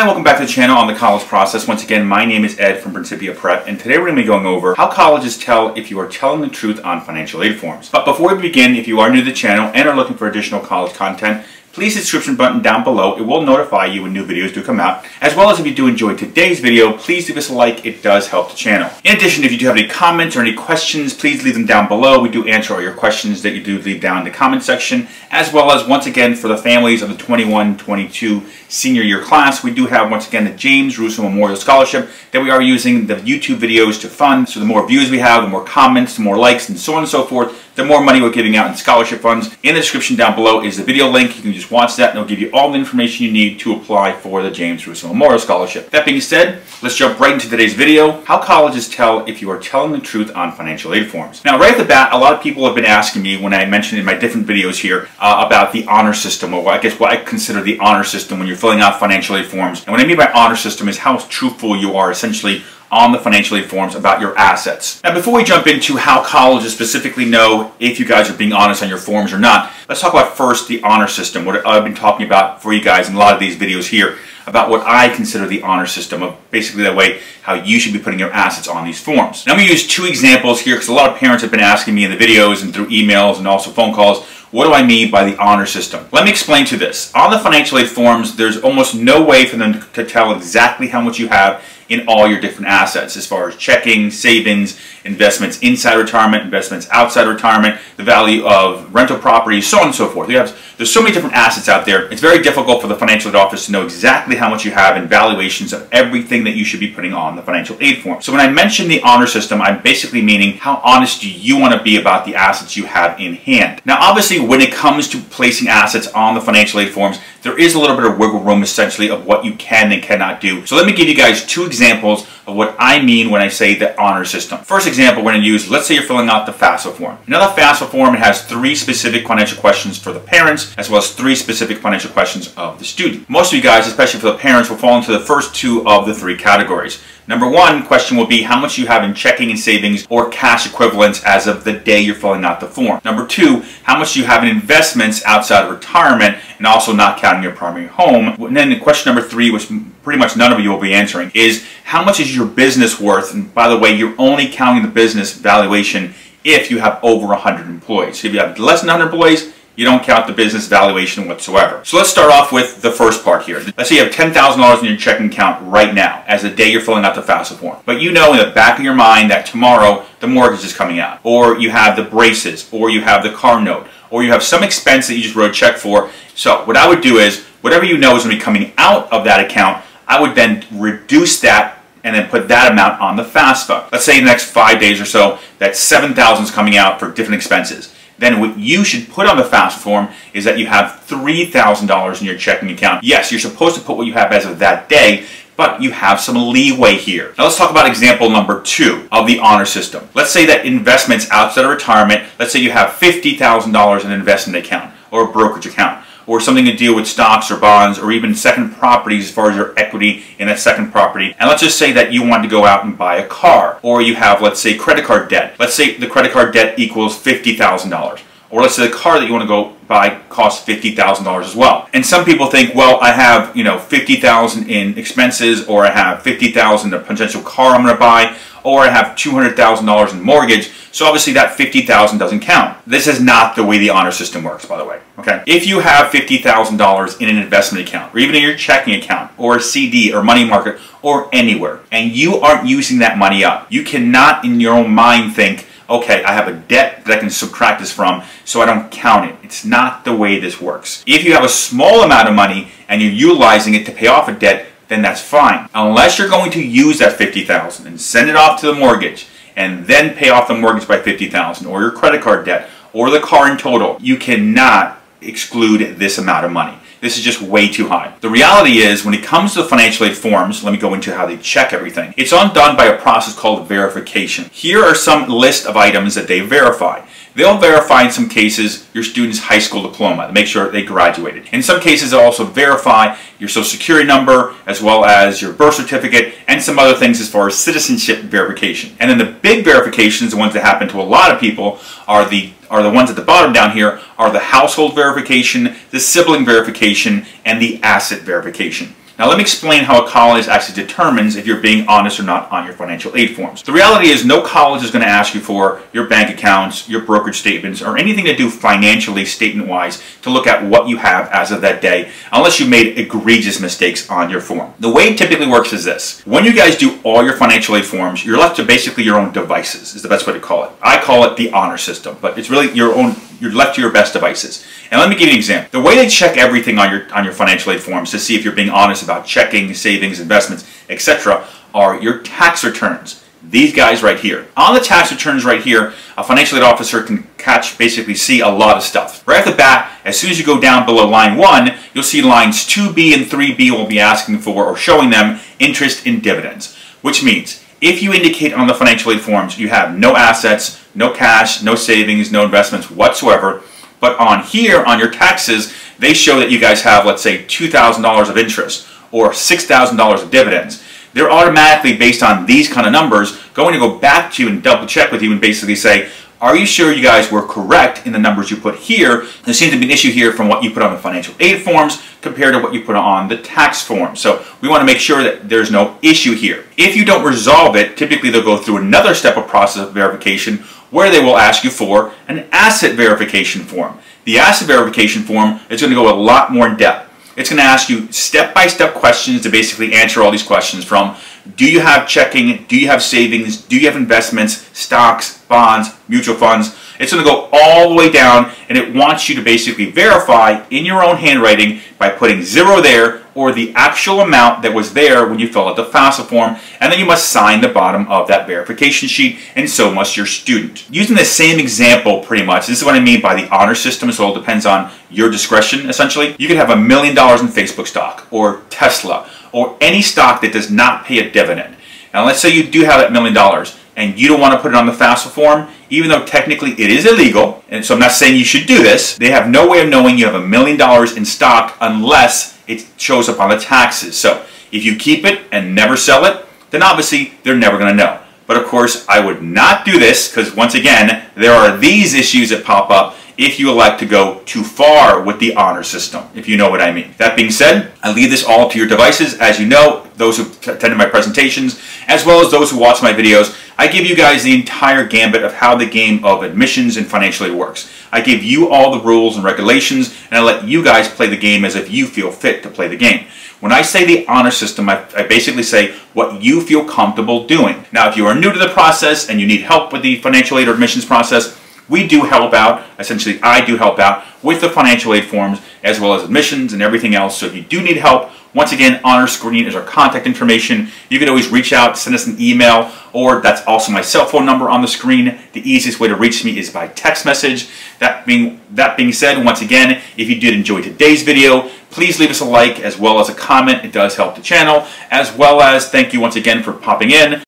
Hi, welcome back to the channel on the college process. Once again, my name is Ed from Principia Prep, and today we're going to be going over how colleges tell if you are telling the truth on financial aid forms. But before we begin, if you are new to the channel and are looking for additional college content, please hit the subscription button down below. It will notify you when new videos do come out. As well as if you do enjoy today's video, please give us a like. It does help the channel. In addition, if you do have any comments or any questions, please leave them down below. We do answer all your questions that you do leave down in the comment section. As well as, once again, for the families of the 21-22 senior year class, we do have, once again, the James Russo Memorial Scholarship that we are using the YouTube videos to fund. So the more views we have, the more comments, the more likes, and so on and so forth, the more money we're giving out in scholarship funds. In the description down below is the video link. You can just watch that and it'll give you all the information you need to apply for the James Russell Memorial Scholarship. That being said, let's jump right into today's video, how colleges tell if you are telling the truth on financial aid forms. Now, right off the bat, a lot of people have been asking me when I mentioned in my different videos here about the honor system, or I guess what I consider the honor system when you're filling out financial aid forms. And what I mean by honor system is how truthful you are essentially on the financial aid forms about your assets. Now, before we jump into how colleges specifically know if you guys are being honest on your forms or not, let's talk about first the honor system, what I've been talking about for you guys in a lot of these videos here, about what I consider the honor system of basically the way how you should be putting your assets on these forms. Now, I'm going to use two examples here because a lot of parents have been asking me in the videos and through emails and also phone calls, what do I mean by the honor system? Let me explain to this. On the financial aid forms, there's almost no way for them to tell exactly how much you have in all your different assets as far as checking, savings, investments inside retirement, investments outside retirement, the value of rental property, so on and so forth. There's so many different assets out there. It's very difficult for the financial aid office to know exactly how much you have in valuations of everything that you should be putting on the financial aid form. So when I mention the honor system, I'm basically meaning how honest do you want to be about the assets you have in hand. Now, obviously, when it comes to placing assets on the financial aid forms, there is a little bit of wiggle room essentially of what you can and cannot do. So let me give you guys two examples of what I mean when I say the honor system. First example we're going to use, let's say you're filling out the FAFSA form. Now, the FAFSA form has three specific financial questions for the parents as well as three specific financial questions of the student. Most of you guys, especially for the parents, will fall into the first two of the three categories. Number one question will be how much you have in checking and savings or cash equivalents as of the day you're filling out the form. Number two, how much you have in investments outside of retirement and also not counting your primary home. And then question number three, which pretty much none of you will be answering, is how much is your business worth? And by the way, you're only counting the business valuation if you have over 100 employees. So if you have less than 100 employees, you don't count the business valuation whatsoever. So let's start off with the first part here. Let's say you have $10,000 in your checking account right now as the day you're filling out the FAFSA form. But you know in the back of your mind that tomorrow the mortgage is coming out, or you have the braces, or you have the car note, or you have some expense that you just wrote a check for. So what I would do is, whatever you know is going to be coming out of that account, I would then reduce that and then put that amount on the FAFSA. Let's say in the next 5 days or so that $7,000 is coming out for different expenses. Then what you should put on the FAFSA form is that you have $3,000 in your checking account. Yes, you're supposed to put what you have as of that day, but you have some leeway here. Now, let's talk about example number two of the honor system. Let's say that investments outside of retirement, let's say you have $50,000 in an investment account or a brokerage account, or something to deal with stocks or bonds or even second properties as far as your equity in that second property. And let's just say that you want to go out and buy a car, or you have, let's say, credit card debt. Let's say the credit card debt equals $50,000. Or let's say the car that you want to go buy costs $50,000 as well. And some people think, well, I have, you know, $50,000 in expenses, or I have $50,000 a potential car I'm going to buy, or I have $200,000 in mortgage. So obviously that $50,000 doesn't count. This is not the way the honor system works, by the way. Okay? If you have $50,000 in an investment account, or even in your checking account, or a CD, or money market, or anywhere, and you aren't using that money up, you cannot in your own mind think, okay, I have a debt that I can subtract this from, so I don't count it. It's not the way this works. If you have a small amount of money and you're utilizing it to pay off a debt, then that's fine. Unless you're going to use that $50,000 and send it off to the mortgage and then pay off the mortgage by $50,000 or your credit card debt or the car in total, you cannot exclude this amount of money. This is just way too high. The reality is, when it comes to the financial aid forms, let me go into how they check everything. It's undone by a process called verification. Here are some list of items that they verify. They'll verify, in some cases, your student's high school diploma to make sure they graduated. In some cases, they'll also verify your social security number as well as your birth certificate and some other things as far as citizenship verification. And then the big verifications, the ones that happen to a lot of people, are the ones at the bottom down here, are the household verification, the sibling verification, and the asset verification. Now let me explain how a college actually determines if you're being honest or not on your financial aid forms. The reality is no college is going to ask you for your bank accounts, your brokerage statements, or anything to do financially, statement-wise, to look at what you have as of that day, unless you made egregious mistakes on your form. The way it typically works is this. When you guys do all your financial aid forms, you're left to basically your own devices, is the best way to call it. I call it the honor system, but it's really your own. You're left to your best devices. And let me give you an example. The way they check everything on your financial aid forms to see if you're being honest about checking, savings, investments, etc. are your tax returns. These guys right here. On the tax returns right here, a financial aid officer can basically see a lot of stuff. Right off the bat, as soon as you go down below line 1, you'll see lines 2B and 3B will be asking for or showing them interest and dividends, which means if you indicate on the financial aid forms you have no assets, no cash, no savings, no investments whatsoever, but on here, on your taxes, they show that you guys have, let's say, $2,000 of interest or $6,000 of dividends. They're automatically, based on these kind of numbers, going to go back to you and double check with you and basically say, are you sure you guys were correct in the numbers you put here? There seems to be an issue here from what you put on the financial aid forms compared to what you put on the tax form. So we want to make sure that there's no issue here. If you don't resolve it, typically they'll go through another step of process of verification where they will ask you for an asset verification form. The asset verification form is going to go a lot more in depth. It's going to ask you step-by-step questions to basically answer all these questions from do you have checking, do you have savings, do you have investments, stocks, bonds, mutual funds. It's going to go all the way down and it wants you to basically verify in your own handwriting by putting zero there or the actual amount that was there when you fill out the FAFSA form, and then you must sign the bottom of that verification sheet, and so must your student. Using the same example pretty much, this is what I mean by the honor system, so it all depends on your discretion essentially. You could have $1 million in Facebook stock, or Tesla, or any stock that does not pay a dividend. Now let's say you do have that $1 million, and you don't want to put it on the FAFSA form, even though technically it is illegal, and so I'm not saying you should do this, they have no way of knowing you have $1 million in stock unless it shows up on the taxes. So if you keep it and never sell it, then obviously they're never going to know. But of course, I would not do this because once again, there are these issues that pop up if you elect to go too far with the honor system, if you know what I mean. That being said, I leave this all to your devices. As you know, those who attended my presentations, as well as those who watch my videos, I give you guys the entire gambit of how the game of admissions and financial aid works. I give you all the rules and regulations, and I let you guys play the game as if you feel fit to play the game. When I say the honor system, I basically say what you feel comfortable doing. Now, if you are new to the process and you need help with the financial aid or admissions process, we do help out, essentially I do help out with the financial aid forms as well as admissions and everything else. So if you do need help, once again, on our screen is our contact information. You can always reach out, send us an email, or that's also my cell phone number on the screen. The easiest way to reach me is by text message. That being said, once again, if you did enjoy today's video, please leave us a like as well as a comment. It does help the channel, as well as thank you once again for popping in.